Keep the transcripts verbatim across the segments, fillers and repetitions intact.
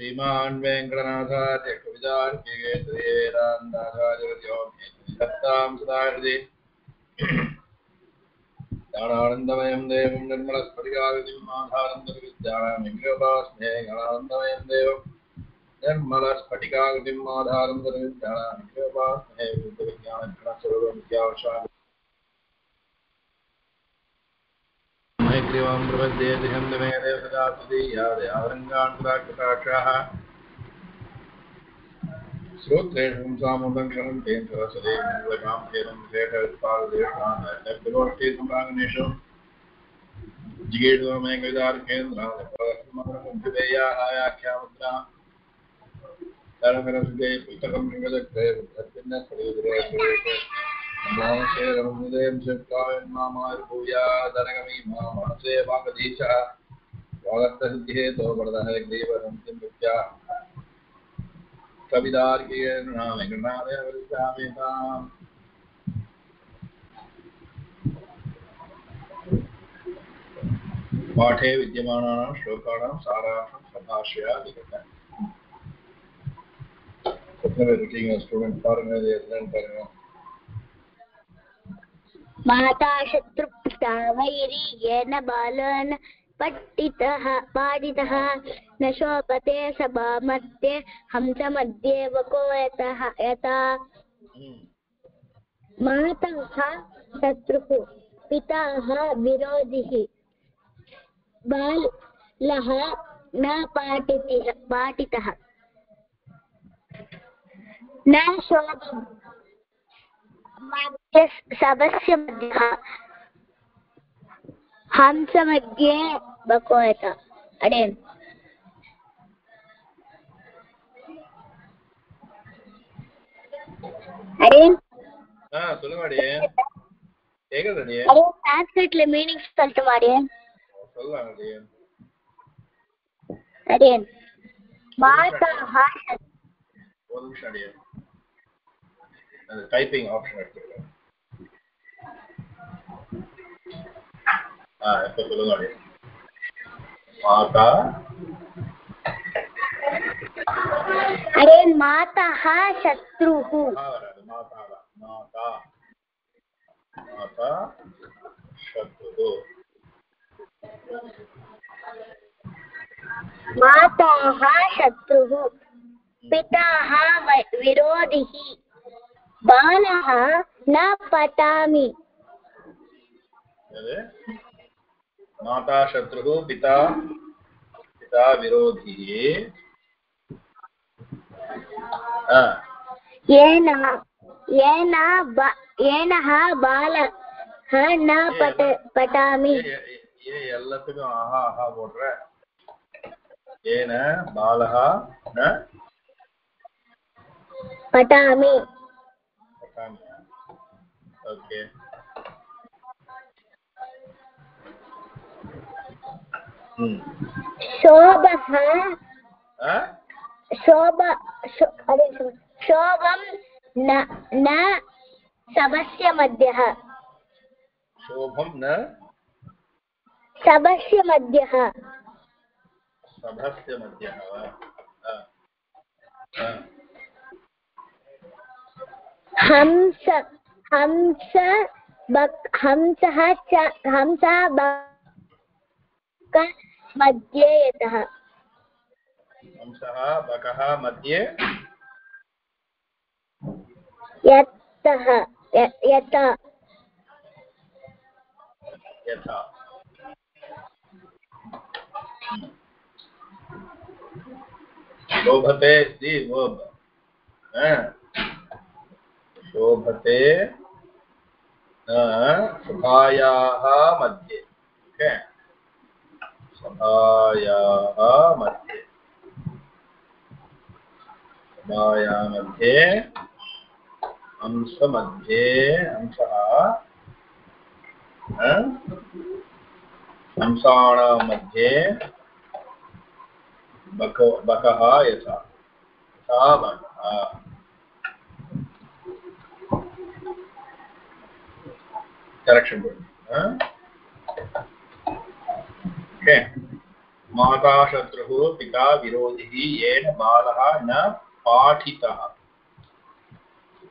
श्रीमान वेंकटनाथार्य कवितार्किकेतरे ज्ञानानंदमयं देवं निर्मलस्फटिकाकृतिं माधारं ज्ञानानन्दमयं देवं निर्मलस्फटिकाकृतिं माधारं ज्ञानानन्दमयं विज्ञानगुणस्वरूपं विद्यावशामि मैत्रीवां प्रपद्ये दिहन्दमे देवसदास्तुतीयादयावरङ्गान्तराक्षाः श्रोत्रेषु सामुदं करन्तेन सरस्वतीं मङ्गलकां केरं ग्रेटपादेशानन्दविनोष्टीसम्भागणेषु जिगेन्द्रमेकविदारकेन्द्राख्यामुद्रा करकरसुते पुस्तकं मृगदग्धे बुद्धभिन्नस्फटिकदुरे मानसे रमणदेव जपकायन मामार भूया दरगमी मानसे वागदीचा वागत सिद्धे तो बरदा है देव अंतिम विद्या कविदार के नाम गणावे वरिष्ठामे नाम पाठे विद्यमानानां श्लोकानां सारांशं संभाष्य लिखता है। सबने रुटीन स्टूडेंट फॉर्म में अध्ययन करना माता शत्रुप्ता वैरी येन बालन पट्टितः पादितः न शोभते सभा मध्ये हंस मध्ये वको यतः यता माता शत्रुः पिता विरोधिः बालः न पाटितः पाटितः न शोभते मध्य सबस्य मध्य हंस मध्ये बकोयत अरे अरे हां சொல்லுங்க அடி கேக்குதா அடி अरे சான்ஸ்கிரிட்ல மீனிங் சொல்லுமா அடி சொல்லுங்க அடி अरे माता हां बोल अडी and typing option irukke ah ipo solunga adi maata are maata ha shatruhu maata maata maata shatruhu maata ha shatruhu pita ha virodhihi बालः न पठामि माता शत्रुः पिता पिता विरोधी येन येन येनः बालः न पठ पठामि ये एल्लतुम आहा आहा बोलற येन बालः न पठामि ओके शोभः हां शोभ अरे शोभं न न सबस्य मध्यः शोभं न सबस्य मध्यः सबस्य मध्यः हां हां हंस हंस बक हंसः च हंसः बक मध्ये यतः हंसः बकः मध्ये यतः यता यथा शोभते दी वो हैं शोभते सभायाः मध्ये ओके सभायाः मध्ये सभायाः मध्ये अंश मध्ये अंशः अंशाणां मध्ये बक बकः यथा सा बकः correction board huh okay माता शत्रुः पिता विरोधी येन बालः न पाठितः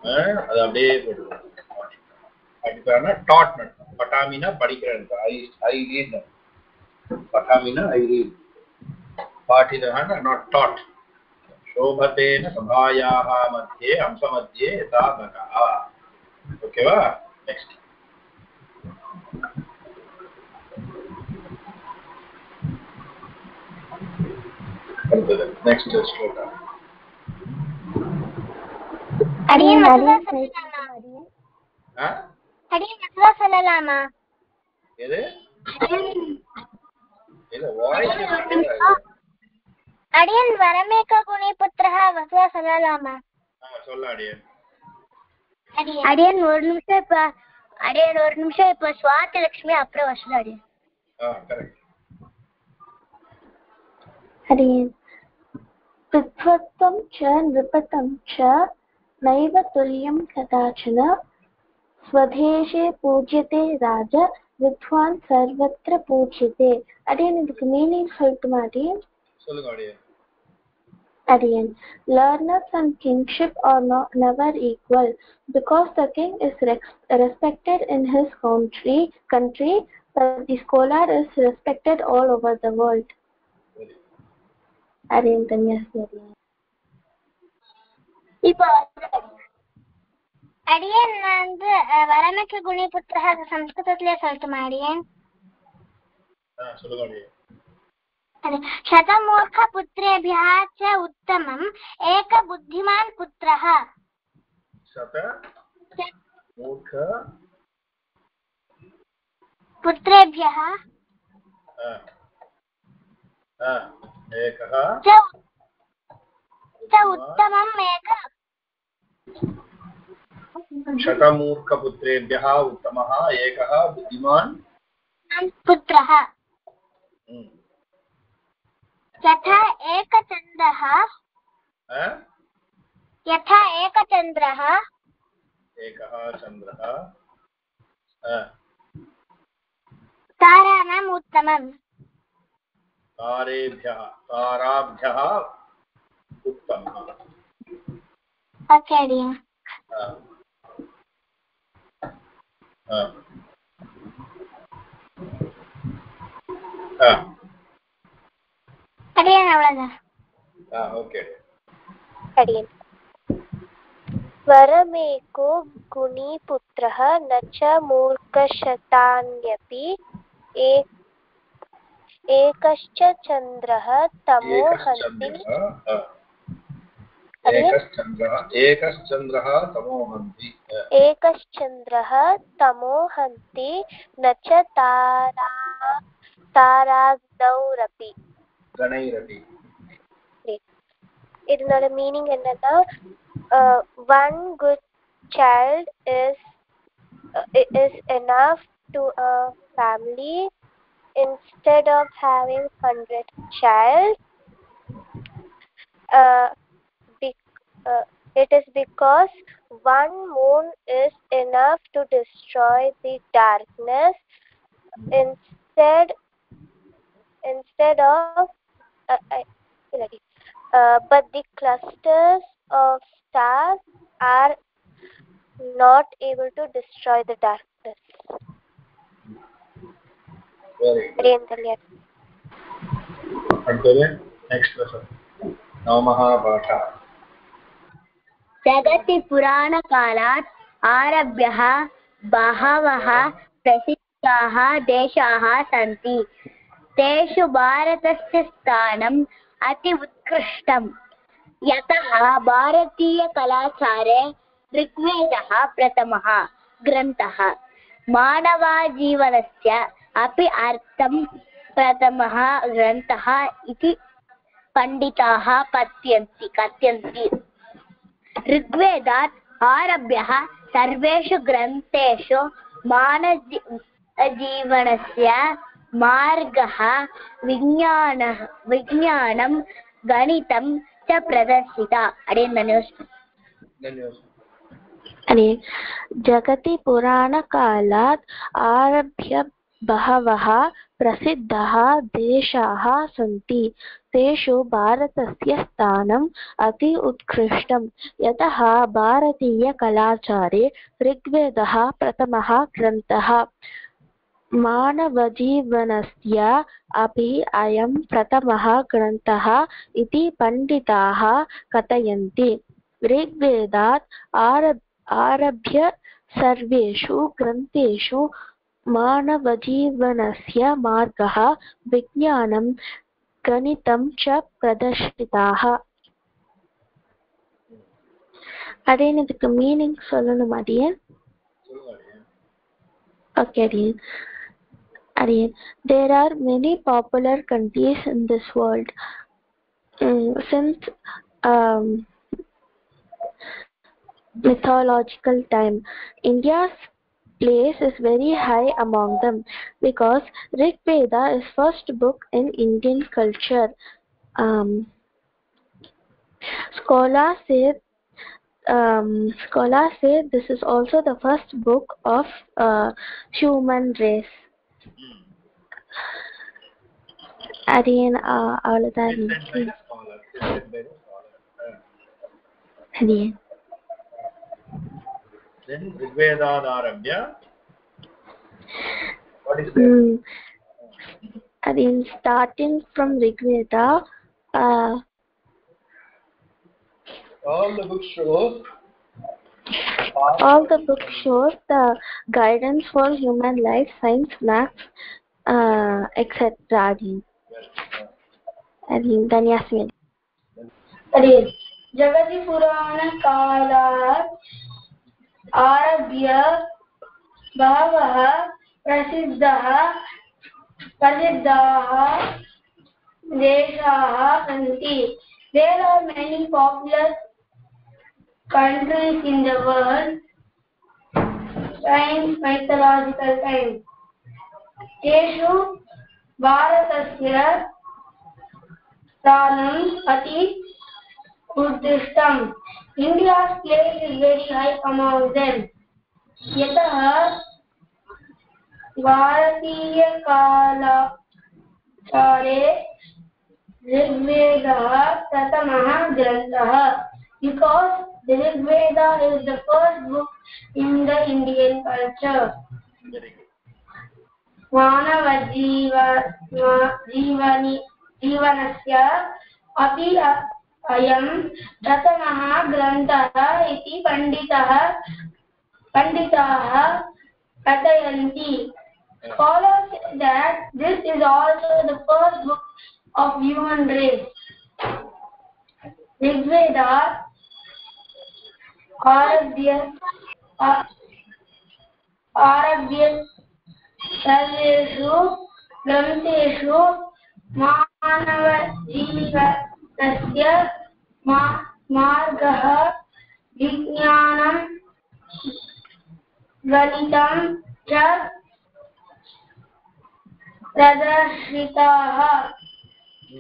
அது அப்படியே போடுறோம் பாடிட்டானா டாட் பண்ணா பட்டாமினா படிக்கிறாங்க ஐ ஐ ரீட் பட்டாமினா ஐ ரீட் पाठितः नॉट टॉट शोभतेन सभायाः मध्ये अंश मध्ये साधकः ओके वा नेक्स्ट नेक्स्ट श्लोक हरि मतलब सल्लल्लाहु हां हरि मतलब सल्लल्लाहु एदे एला वॉइस अडियन वरमेक गुणी पुत्रः वसुवा सललामा हां சொல்ல அடியன் அடியன் ஒரு நிமிஷம் இப்ப அடியன் ஒரு நிமிஷம் இப்ப ஸ்வாதி லட்சுமி அப்புற வசல அடியன் ஆ கரெக்ட் அடியன் தத்வத்தம் ச நிருபதம் ச நைவ துல்யம் கதாச்சன ஸ்வதேஷே பூஜ்யதே ராஜ வித்வான் சர்வத்ர பூஜ்யதே அடியன் இதுக்கு மீனிங் சொல்லுமா அடியன் சொல்லுங்க அடியன் Again, learners and kingship are not never equal because the king is respected in his country, country, but the scholar is respected all over the world. Again, Tanya said. Ipo Again, and Varamekka Guni Putraha Sanskritile soltu Marian. Ah, sollu Again. शतमूर्ख पुत्रेभ्यः च उत्तमम् एक बुद्धिमान् पुत्रः शतमूर्ख पुत्रेभ्यः एकः च उत्तमम् एक शतमूर्ख पुत्रेभ्यः उत्तमः एकः बुद्धिमान् पुत्रः यथा एकचन्द्रः यथा एकचन्द्रः एकः चन्द्रः ताराणाम् उत्तमम् तारेभ्यः ताराभ्यः उत्तमः आचार्य अडियन अवलदा हां ओके अडियन वरमेको गुणी पुत्रः नच मूर्खशतान्यपि एक एकश्च चन्द्रः तमो हन्ति एकश्च चन्द्रः एकश्च चन्द्रः तमो हन्ति एकश्च चन्द्रः तमो हन्ति नच तारा ताराग्दौरपि गणैरपि इदनोड मीनिंग என்னன்னா one good child is uh, is enough to a family instead of having one hundred child uh, be, uh, it is because one moon is enough to destroy the darkness instead instead of Uh, I, uh, but the clusters of stars are not able to destroy the darkness. Very good. Antaria, next lesson. Namaha Bhatha. Jagati Purana Kalat Arabhyah Bahavaha Prasiddhaha Deshaha Santi. तेषु भारतस्य स्थानम् अति उत्कृष्टम् यतः भारतीयकलासारे ऋग्वेदः प्रथमः ग्रन्थः मानवजीवनस्य अपि अर्थं प्रथमः ग्रन्थः इति पण्डिताः कथयन्ति कथयन्ति ऋग्वेदात् आरभ्यः सर्वेषु ग्रन्थेषु मानवजीवनस्य मार्गः विज्ञानः विज्ञानं गणितं च प्रदर्शिता अरे धन्यवाद अरे जगति पुराणकालात् आरभ्य बहवः प्रसिद्धाः देशाः सन्ति, तेषु भारतस्य स्थानम् अति उत्कृष्टम्। यतः भारतीयकलाचारे ऋग्वेदः प्रथमः ग्रन्थः, मानवजीवनस्य अपि अयं प्रथमः ग्रन्थः इति पण्डिताः कथयन्ति। ऋग्वेदात् आरभ आरभ्य सर्वेषु ग्रन्थेषु मानवजीवनस्य मार्गः, विज्ञानं, गणितं च प्रदर्शिताः। अदेन इदुक्कु मीनिंग सोल्लणुम अडिये ओके अडिये अडिये There are many popular countries in this world. um, since um, mythological time, India's place is very high among them because Rig Veda is first book in Indian culture. Um, scholars say um, scholars say this is also the first book of uh, human race. Again, uh, all of that. Again. Then Rigveda Arabya. What is that? I mean, starting from Rigveda, uh, all the books show. All the books show the guidance for human life, science, maths, uh, et cetera. I mean, then Yasmin. I mean, Jagati Purana Kala. आरभ्य बहवः प्रसिद्धाः प्रसिद्धाः देशाः सन्ति। There are many popular countries in the world. Science, mythological time. तेषु भारतस्य स्थानम् अति उत्कृष्टम्। India's place is very high among them. Yatah Bharatiya Kalachare Rigvedah Pratamah Granthah, because the Rigveda is the first book in the Indian culture. Manava Jiva Jivani Jivanasya Api अयं प्रथमः ग्रन्थः इति पण्डितः पण्डिताः कथयन्ति। Follows that this is also the first book of human race. Rigveda Arabya Arabya सर्वेषु ग्रन्थेषु मानवजीव तस्य मार्गः, विज्ञानं, गणितं च प्रदर्शिताः।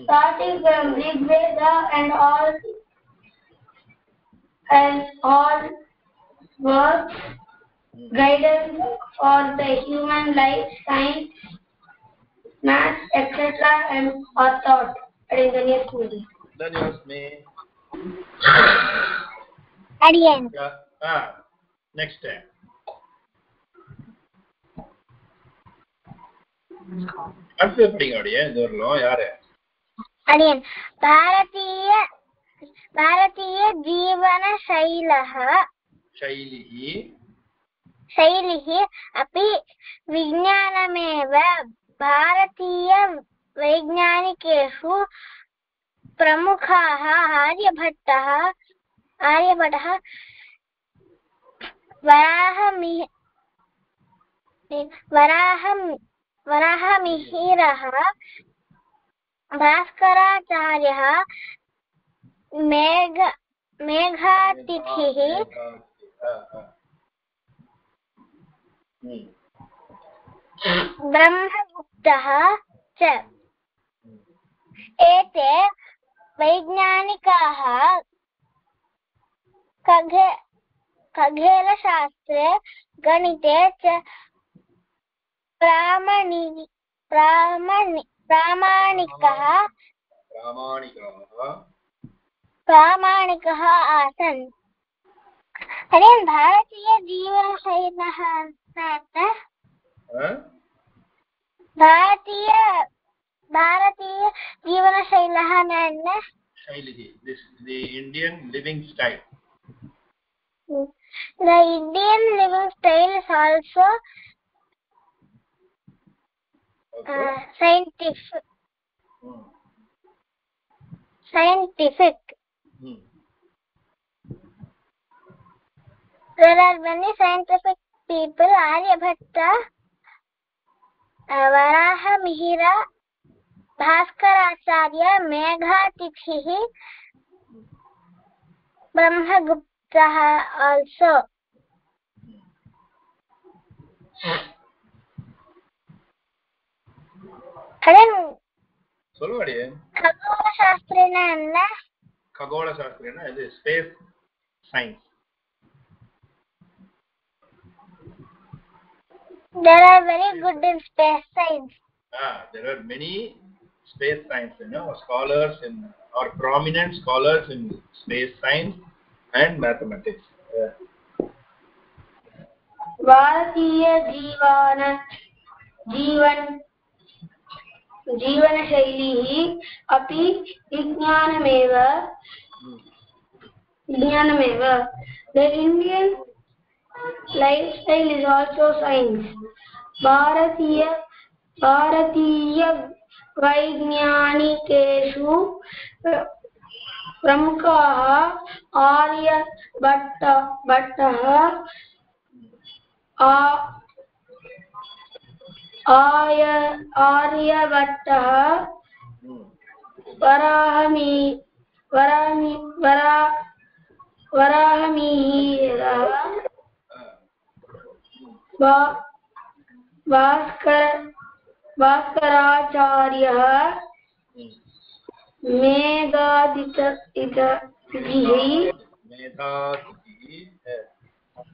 Starting from Rigveda and all and all works, guidance for the human life, science, math, et cetera, and are taught. Adingani school. Then you ask me. At the end. Yeah. Ah. Next time. What is happening here? There are law. Yar. At the end. Bharatiya. Bharatiya Jeevana Shailah. Shailihi. Shailihi. Api Vijnanameva Bharatiya वैज्ञानिकेषु प्रमुखाः आर्यभट्टः आर्यभट्टः वराहमिहिरः भास्कराचार्यः मेघ मेघातिथिः ब्रह्मगुप्तः च एते वैज्ञानिकाः खगे खगेलशास्त्रे गणिते च प्रामाणिकः प्रामाणिकः प्रामाणिकः आसन्। अनेन भारतीयजीवनशैलिनः अर्थात् भारतीय भारतीय जीवनशैलः नाम शैली this the Indian living style. The Indian living style is also, also? Uh, scientific. Hmm. Scientific. Hmm. There are many scientific people: Aryabhatta, Varaha Mihira, Bhaskaracharya, Meghatithihi, Brahmagupta. Also, Alan. Solo Alan. Khagola Shastra na anna. Khagola Shastra na is space science. There are very good in space science. Ah, there are many space science, you know, scholars in or prominent scholars in space science and mathematics. Bharatiya Jeevan जीवन जीवनशैली अपि विज्ञानमेव विज्ञानमेव। The Indian lifestyle is also science. भारतीय भारतीय वैज्ञानिकेषु प्रमुखः आर्यभट्ट भट्टः आर्य आर्यभट्टः वराहमि वराहमि वरा वराहमिहिरः भास्कर भास्कराचार्यः मेधातिथ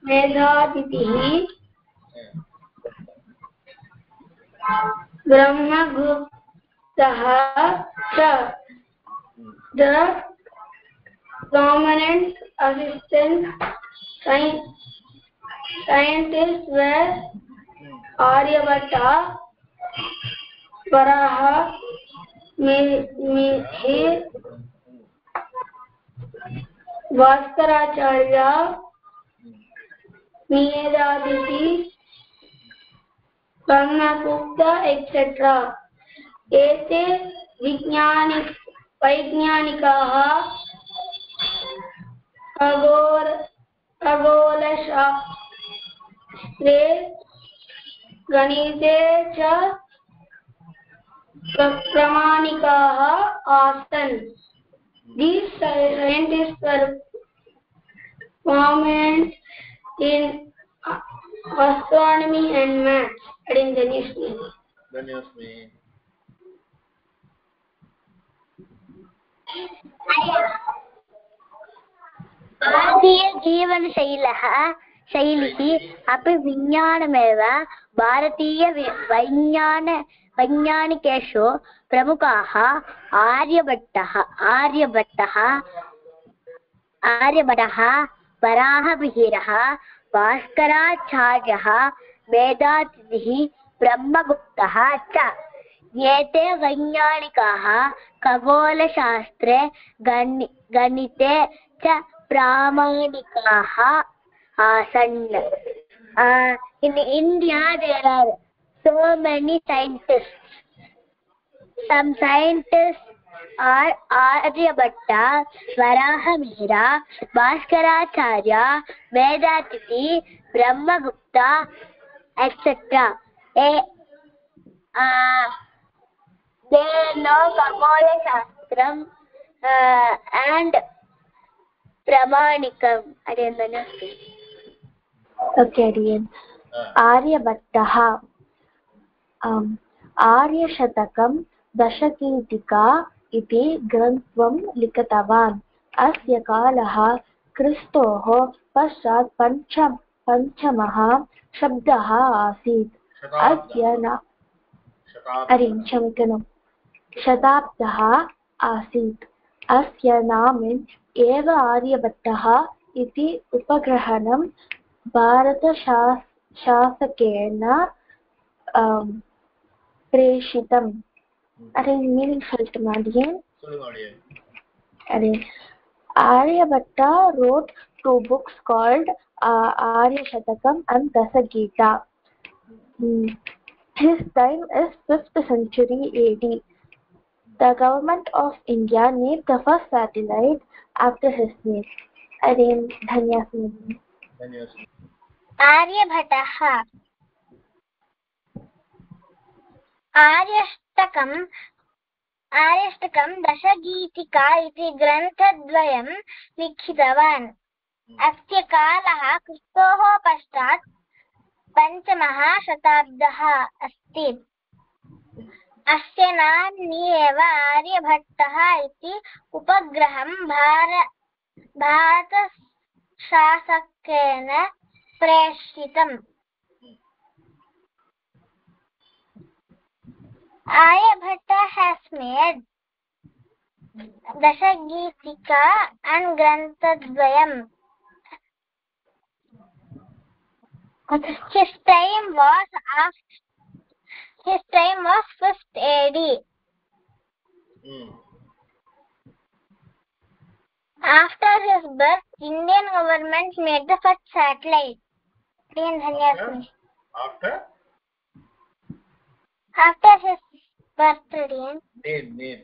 मेधातिथिः ब्रह्मगुप्तः च। The prominent assistant scientist were Aryabhata Varaha Bhaskaracharya Medhatithi Brahmagupta et cetera. एते वैज्ञानिक वैज्ञानिकाः खगोल खगोलशास्त्रे गणिते च प्रमाणिकाः आसन्। These scientists were prominent in astronomy and math. Adding the news me. The news me. भारतीय जीवनशैलः शैलिः अपि विज्ञानमेव। भारतीय विज्ञान वैज्ञानिकेषु प्रमुखाः आर्यभट्टः आर्यभट्टः आर्यभट्टः वराहमिहिरः भास्कराचार्यः मेधातिथिः ब्रह्मगुप्तः च। एते वैज्ञानिकाः खगोलशास्त्रे गणि गणिते च प्रामाणिकाः आसन्। In India there are so many scientists. Some scientists are Aryabhatta, Varahamihira, Bhaskaracharya, Medatithi, Brahmagupta, et cetera. They, uh, they know Kagola Shastram uh, and Pramanikam. Okay, Adrian. Aryabhatta. Um, आर्यशतकं दशकीटिका इति ग्रन्थं लिखितवान्। अस्य कालः क्रिस्तोः पश्चात् पञ्चमः शब्दः आसीत्। अज्ञान अरे क्षम्यतां शताब्दः आसीत्। अस्य नामेन एव आर्यभट्टः इति उपग्रहणं भारतशासकेन प्रेषितम्। अरे मीनिंग फर्स्ट मारिए अरे Aryabhata wrote two books called uh, Arya Shatakam and Dasagita. Mm. His time is fifth century A D. The government of India named the first satellite after his name. Aryan Dhanyasmi. Dhanyasmi. Aryabhattah. Aryashtakam. Aryashtakam Dashagitika iti ग्रन्थद्वयं लिखितवान्। अस्य कालः क्रिस्तोः पश्चात् पञ्चमः शताब्दः अस्ति। अस्य नाम्नि एव आर्यभट्टः इति उपग्रहं भारतशासकेन प्रेषितम्। Aryabhatta has made Dashagitika and Granthadvayam. His time was after his time was fifth A D. Mm. After his birth, Indian government made the first satellite. Dhanyasmi. After? After his birth, Indian. Name, name.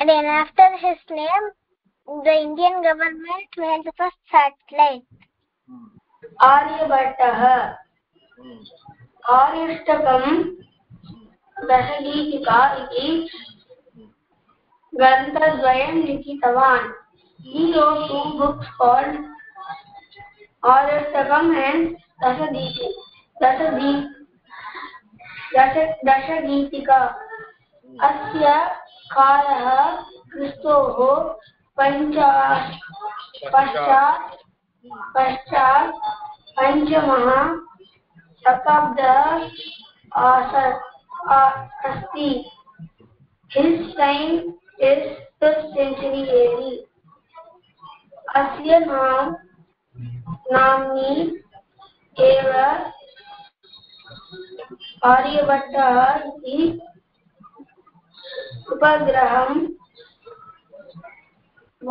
And then after his name, the Indian government made the first satellite. Aryabhattah. Mm. आर्यष्टकम् दशगीतिका इति ग्रन्थद्वयं लिखितवान्। He wrote two books called आर्यष्टकम् and दशगीति दशगी दशगीतिका। अस्य कालः क्रिस्तोः पञ्चात् पश्चात् पश्चात् पञ्चमः शताब्दः अस्ति। His time is fifth century A D. अस्य नाम नाम्नि एव आर्यभट्टः इति उपग्रहं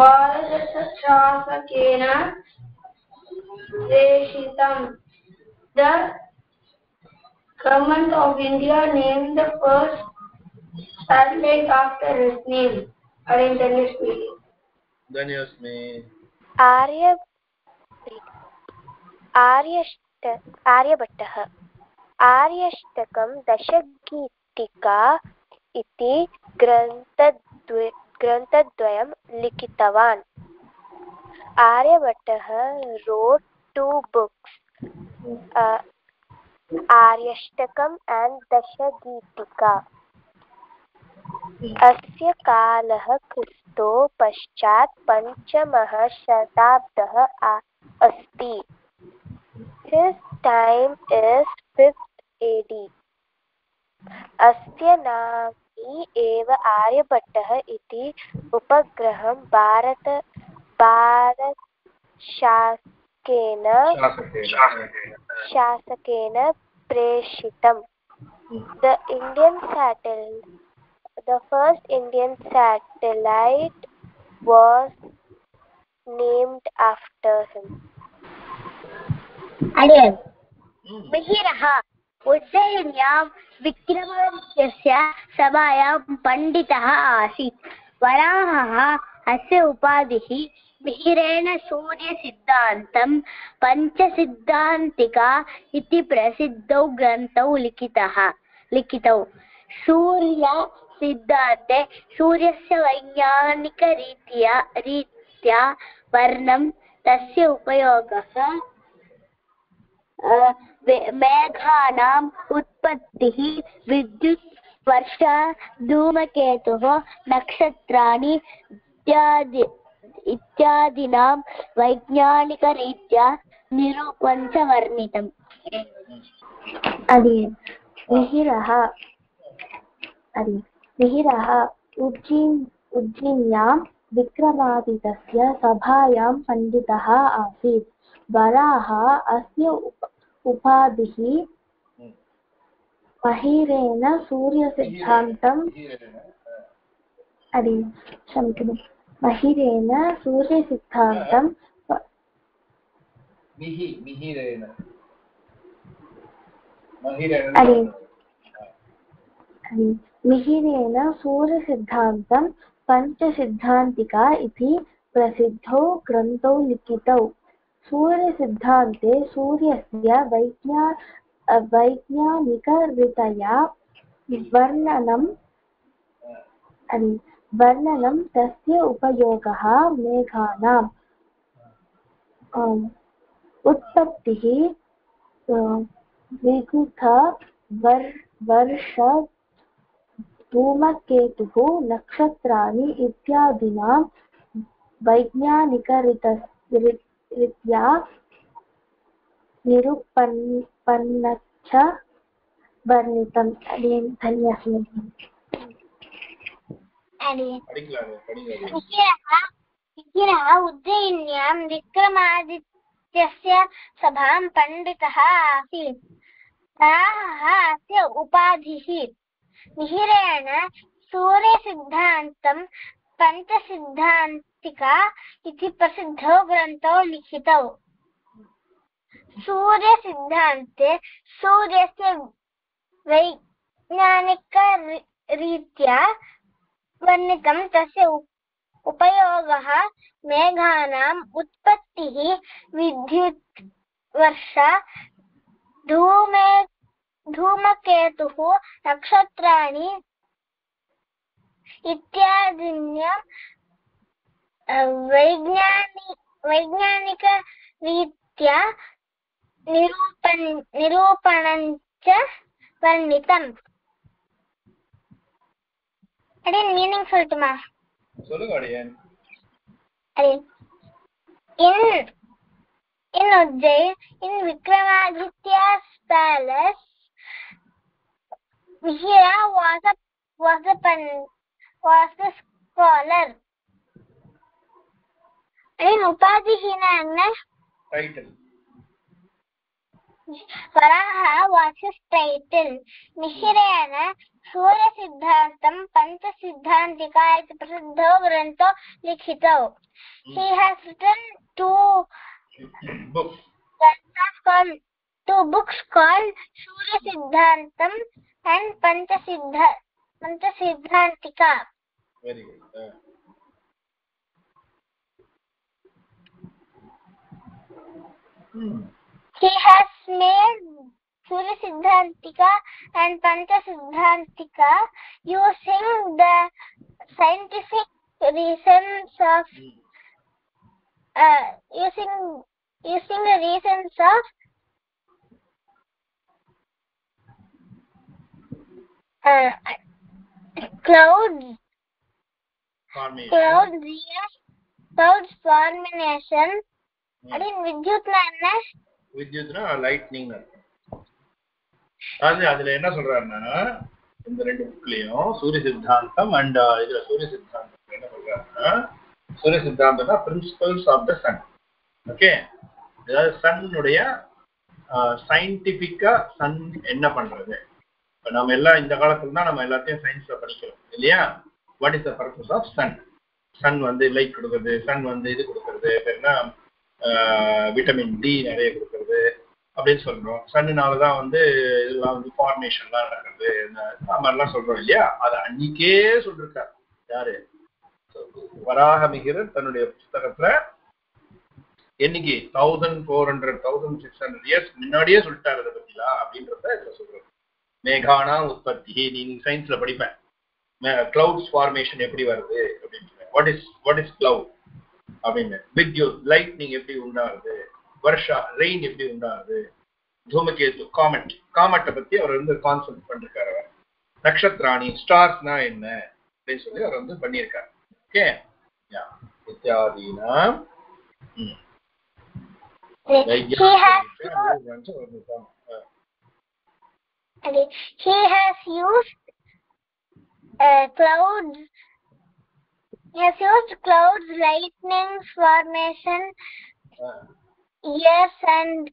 भारतशासकेन प्रेषितम्। The Government of India named the first satellite after his name. Dhanyasmi. Dhanyasmi. Arya Aryashta Aryabhattah Aryashtakam Dashagitika iti Granthadvayam Granthadvayam likitavan. Aryabhattah wrote two books. Uh, आर्यष्टकम् and दशगीतिका। अस्य कालः क्रिस्तो पश्चात् पञ्चमः शताब्दः अस्ति। His time is fifth A D. अस्य नाम्नि एव आर्यभट्टः इति उपग्रहं भारत भारतशास् शासकेन प्रेषितम्। The Indian satellite, the first Indian satellite was named after him. Aryan, Mihirah, उज्जयिन्यां विक्रमादित्यस्य सभायां पण्डितः आसीत्। वराहः अस्य उपाधिः मिहिरेण सूर्यसिद्धान्तं पञ्चसिद्धान्तिका इति प्रसिद्धौ ग्रन्थौ लिखितः लिखितौ। सूर्यसिद्धान्ते सूर्यस्य वैज्ञानिकरीत्या रीत्या वर्णनं, तस्य उपयोगः, मेघानाम् उत्पत्तिः, विद्युत्, वर्षा, धूमकेतुः, नक्षत्राणि इत्यादि इत्यादिनां वैज्ञानिकरीत्या निरूपणं च वर्णितम्। अलीम मिहिरः अलीम मिहिरः उज्जीन उज्जीन्यां विक्रमादितस्य सभायां पंडितः आसीत्। वराह अस्य उपाधिः महिरेण सूर्य सिद्धांतं अलीम शम्किन महिरेण सूर्य सिद्धांतं मिहि मिहिरेण महिरेण अलीम अलीम मिहिरेण सूर्य सिद्धांतं पंचसिद्धांतिका इति प्रसिद्धो ग्रंथो लिखितौ। सूर्यसिद्धान्ते सूर्यस्य वैज्ञानिक वैज्ञानिकरीत्या वर्णनम् वर्णनम् तस्य उपयोगः मेघानाम् उत्पत्तिः ऋतुतः वर् वर्ष धूमकेतुः नक्षत्राणि इत्यादिनां वैज्ञानिकरीत्या निरूपणञ्च वर्णितम्। उज्जयिन्यां विक्रमादित्यस्य सभां पण्डितः आसीत्। तस्य उपाधिः मिहिरेण सूर्य सिद्धान्तं पंचसिद्धान्तिका इति प्रसिद्धो ग्रन्थो लिखितौ। सूर्य सिद्धान्ते सूर्यस्य वैज्ञानिकरीत्या वर्णितं तस्य उपयोगः मेघानाम् उत्पत्तिः विद्युत् वर्षा धूमे धूमकेतुः नक्षत्राणि इत्यादिन्यां वैज्ञानिक वैज्ञानिकरीत्या निरूपण निरूपणञ्च वर्णितम्। अडियन मीनिंग சொல்லுமா சொல்லுங்க அடியன் अडियन इन इन उज्जैन इन Vikramaditya palace Mihira was a was a pan, was a scholar. Adin upadhi hina anna title. Varaha was his title. Mihirena Surya Siddhantam Pancha Siddhantika iti Prasiddho Grantho Likhitau. He has written two books called two books called Surya Siddhantam and Pancha Siddha Pancha Siddhantika. Very good. Uh. Hmm. He has made Surya Siddhantika and Pancha Siddhantika using the scientific reasons of uh, using using the reasons of Uh, clouds, formation. clouds, clouds formation. I mean, विद्युत ना है ना? विद्युत ना lightning ना। आज आज ले ना सुन रहा है ना? इन दोनों बुक ले आओ। सूर्य सिद्धांतम and इधर सूर्य सिद्धांतम ना बोल रहा है ना? सूर्य सिद्धांतम ना principles of the sun. Okay? इधर sun नोड़िया scientific का sun एन्ना पढ़ रहे हैं। நாம எல்லாம் இந்த காலத்துல தான் நாம எல்லாத்தையும் சயின்ஸ்ல படிக்கிறோம் இல்லையா? What is the purpose of sun? Sun வந்து லைட் கொடுக்குது, சன் வந்து இது கொடுக்குது, என்ன விட்டமின் டி நிறைய கொடுக்குது அப்படினு சொல்றோம். சன்னுனால தான் வந்து இதெல்லாம் வந்து ஃபார்மேஷன்லாம் நடக்குது நாம எல்லாம் சொல்றோம் இல்லையா? அது அன்னிக்கே சொல்லிருக்கார் யாரு? வராகமிகிரர் தன்னுடைய புத்தகத்துல என்னைக்கு fourteen hundred sixteen hundred years முன்னாடியே சொல்லிட்டாரு அத பத்தியா அப்படின்றத இதுல சொல்றாரு. मेघाना उत्पत्ति साइंस पढ़प क्लाउड्स फॉर्मेशन एप्पडी வருது அப்படிங்க. What is what is cloud அப்படிங்க. विद्युत लाइटनिंग एप्पडी உண்டாகுது, वर्षा रेन एप्पडी உண்டாகுது, धूमकेतु காமெட் காமெட்ட பத்தி அவர் வந்து கான்செப்ட் பண்ணிருக்காரு. நட்சத்திராணி ஸ்டார்ஸ்னா என்ன அப்படி சொல்லி அவர் வந்து பண்ணிருக்காரு. ஓகே யா இத்யாதீனா ம். He has Okay, he has used uh, clouds. He has used clouds, lightning, formation, wow. Yes, and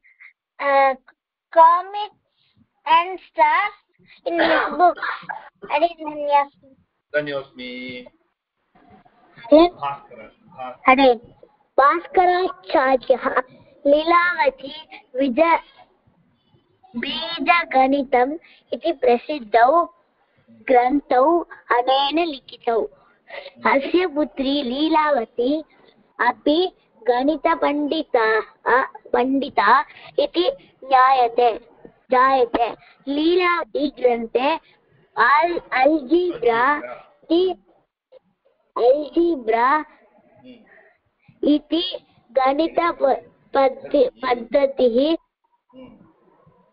uh, comets and stars in his books. And in Danyasmi. Bhaskara. Hare. Bhaskaracharya, Lilavati, Vijay. बीजगणितम् इति प्रसिद्धौ ग्रन्थौ अनेन लिखितौ अस्य पुत्री लीलावती अपि गणितपण्डिता पण्डिता इति ज्ञायते जायते लीलावती ग्रन्थे अल् अल्जिब्रा इति अल्जिब्रा इति गणित पद्धतिः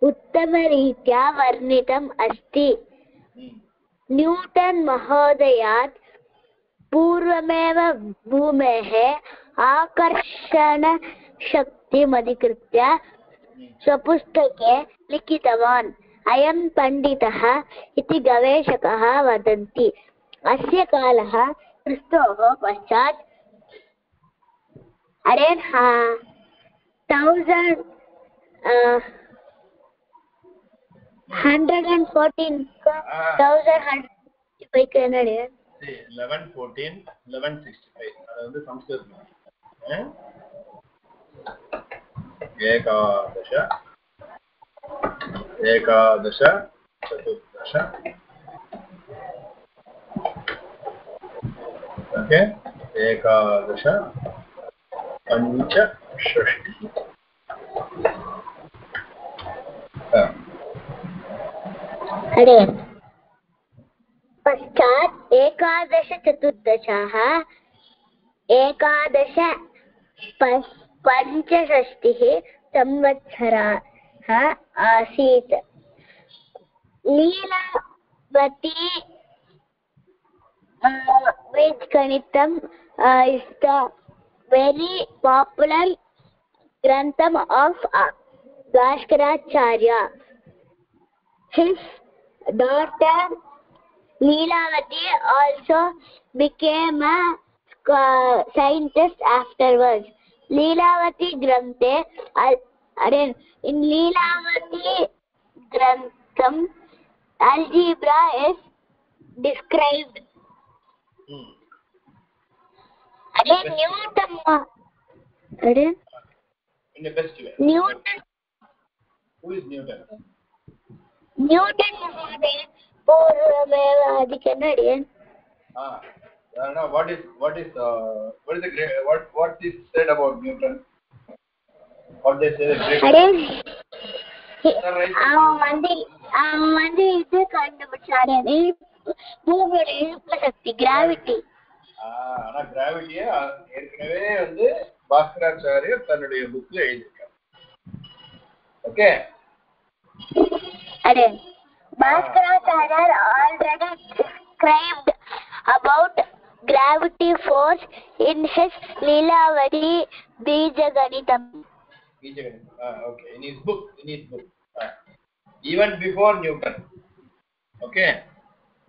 उत्तमरीत्या वर्णितम् अस्ति। न्यूटन् महोदयात् पूर्वमेव भूमेः आकर्षणशक्तिम् अधिकृत्य स्वपुस्तके लिखितवान् अयं पण्डितः इति गवेषकाः वदन्ति। अस्य कालः क्रिस्तोः पश्चात् अरेन् thousand one hundred fourteen uh, eleven fourteen कन्नडिया see eleven fourteen eleven sixty-five அது வந்து संस्कृतமா एकादश एकादश चतुर्दश ओके एकादश पञ्चषष्टि पश्चात् एकादश चतुर्दशः एकादश पञ्चषष्टिः संवत्सरः आसीत्। लीलावती वेदगणितम् इस् द वेरी पापुलर् ग्रन्थम् of Bhaskaracharya. His daughter Leelavati also became a uh, scientist afterwards. Leelavati granthe are in Leelavati grantham algebra is described. Hmm. Are Newton are in the best way. Newton. Who is Newton? Newton महोदय पूर्वमेव अधिकनडियन हां I don't know what is what is uh, what is the what what is said about Newton what they say great ah mandi ah mandi idu kandupichare ne bhoomiyil irukka sakti gravity ah ana gravity erkanave vandu Bhaskaracharya thannude book la ezhudikar okay अरे Bhaskaracharya already described about gravity force in his Leelavati Bijaganitam. Bijaganitam. Ah, okay. In his book, in his book. Ah. Even before Newton. Okay.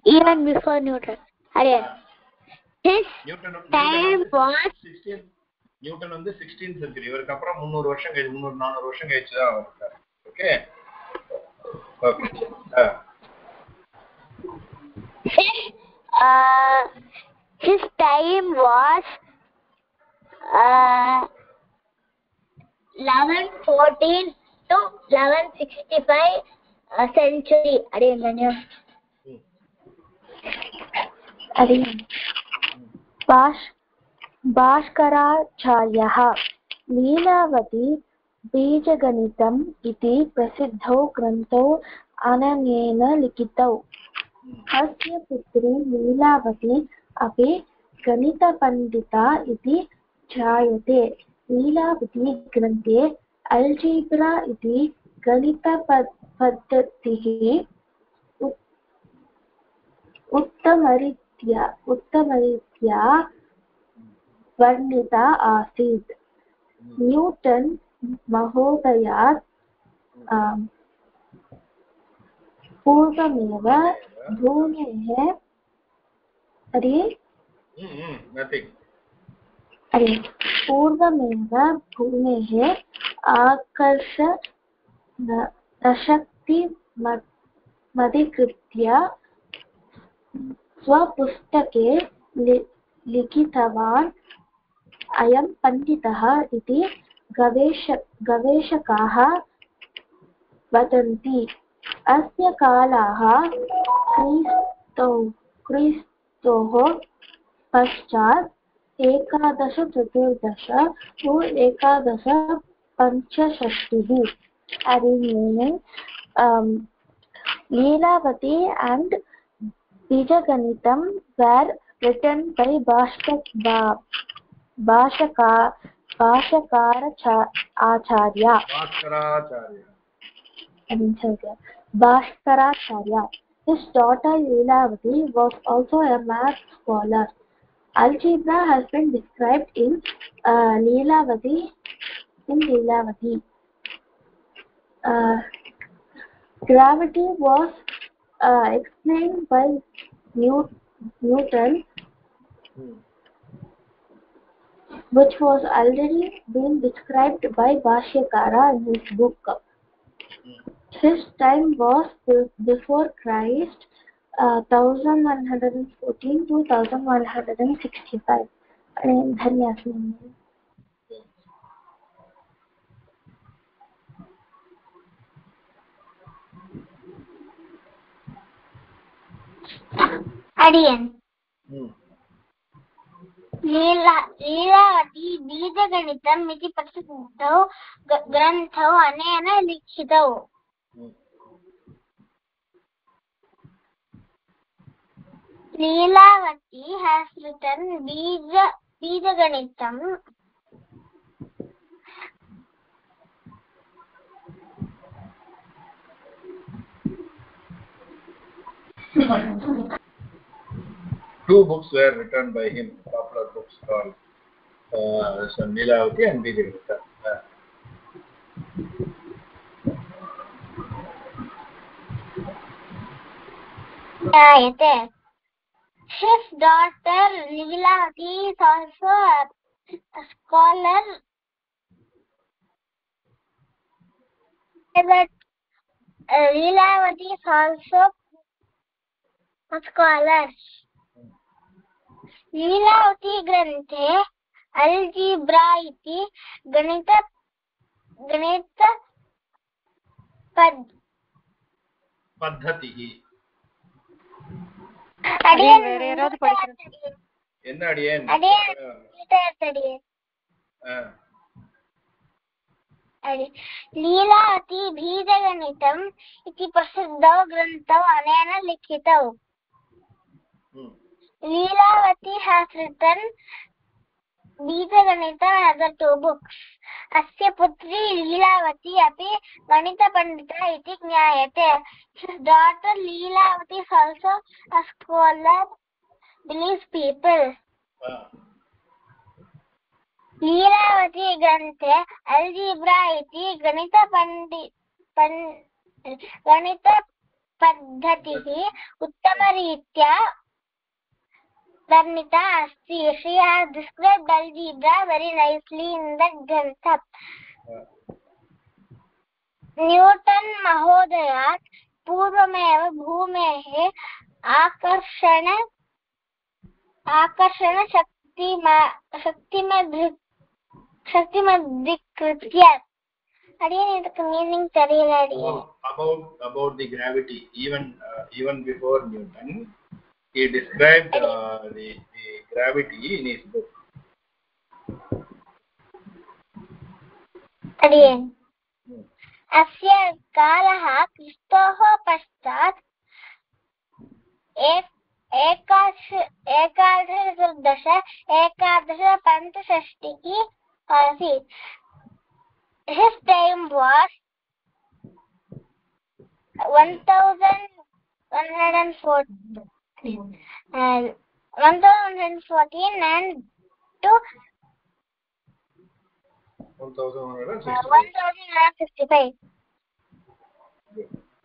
Even before Newton. अरे ah. His Newton, time Newton was sixteenth. Newton on the sixteenth century. இவருக்கு அப்புறம் three hundred வருஷம் கழிச்சு three hundred four hundred வருஷம் கழிச்சு தான் வந்தார். Okay. Okay. Uh. His, uh, his time was uh, eleven fourteen to eleven sixty-five uh, century. Are you Daniel? Are you? Bash Bhaskaracharya Leelavati बीजगणितम् इति प्रसिद्धौ ग्रन्थौ अननेन लिखितौ अस्य पुत्री लीलावती अपि गणितपण्डिता इति जायते लीलावती ग्रन्थे अल्जीब्रा इति गणितपद्धतिः उत्तमरीत्या उत्तमरीत्या वर्णिता आसीत्। न्यूटन् महोदयात् पूर्वमेव धूमेः अरे नथिंग अरे पूर्वमेव भूमेः आकर्ष शक्ति मदिकृत्य स्वपुस्तके लिखितवान् अयं पण्डितः इति गवेष गवेषकाः वदन्ति। अस्य कालः क्रिस्तो क्रिस्तोः पश्चात् एकादश चतुर्दश व एकादश पञ्चषष्टिः। Um, Leelavati and Bijaganitam were written by Bhashaka Bhashaka Bhashakara Acharya. Bhaskaracharya. His daughter Leelavati was also a math scholar. Algebra has been described in uh, Leelavati in Leelavati. Uh, Gravity was uh, explained by Newt Newton, hmm. which was already been described by Bhashyakara in his book. Hmm. His time was before Christ, uh, eleven fourteen to eleven sixty-five. And Dhanyasam. Arian लीला लीलावती बीजगणितम् इति प्रसिद्धौ ग्रन्थौ अनेन लिखितौ। Leelavati has written बीज बीजगणितम् Two books were written by him, popular books called uh, so Leelavati and Bijaganta. Ayate. His daughter Leelavati is also a, a scholar. But uh, Leelavati is also Scholars. Lilavati ग्रन्थे algebra इति गणित गणित पद पद्धति अडिये वेरे एरादु पडिकिरु एन्न अडिये अडिये अडिये हां अरे लीलावती बीजगणितम् इति प्रसिद्धौ ग्रन्थौ अनेन लिखितौ। Hmm. Leelavati has written Bijaganitam and other two books. Asya putri Leelavati api Ganita Pandita iti gnayate. His daughter Leelavati is also a scholar, believes people. Wow. Leelavati granthe algebra iti Ganita Pandi Pan Ganita Paddhatihi uttama ritya Varnita asti. She has described algebra very nicely in the Grantha. Newton Mahodayat Purvameva Bhumehe Akarshana Akarshana Shaktima Shaktimadhikritya Shaktimadhikritya. Again, it's meaning terrible. Oh, about about the gravity, even uh, even before Newton. He described uh, the, the gravity in his book. Again, Asya Kalaha Kristoho Pashtat Ekadasha Surdasha Ekadasha Panchashastiki Asit. His time was eleven fourteen. And uh, eleven fourteen and to eleven sixty-five.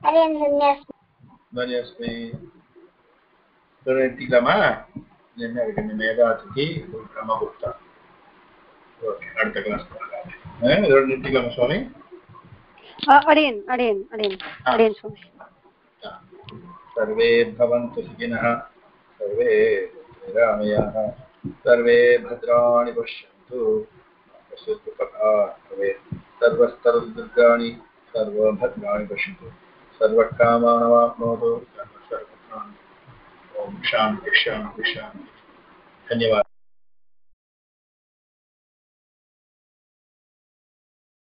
Aryan Sannyas. various Tigrama, the American Mega Tiki, Ramagupta. At the class. Tigram Swami? Again, again, again, again, Swami. Survey Bhavantu Sikinaha, Survey Ramayaha, Survey Bhadrani Vashyantu, Sarvastar Durgani, Sarva Bhadrani Vashyantu, Sarva Kama Navapnodu, Sarva Sarva Om Shanti Shanti Shanti. धन्यवाद.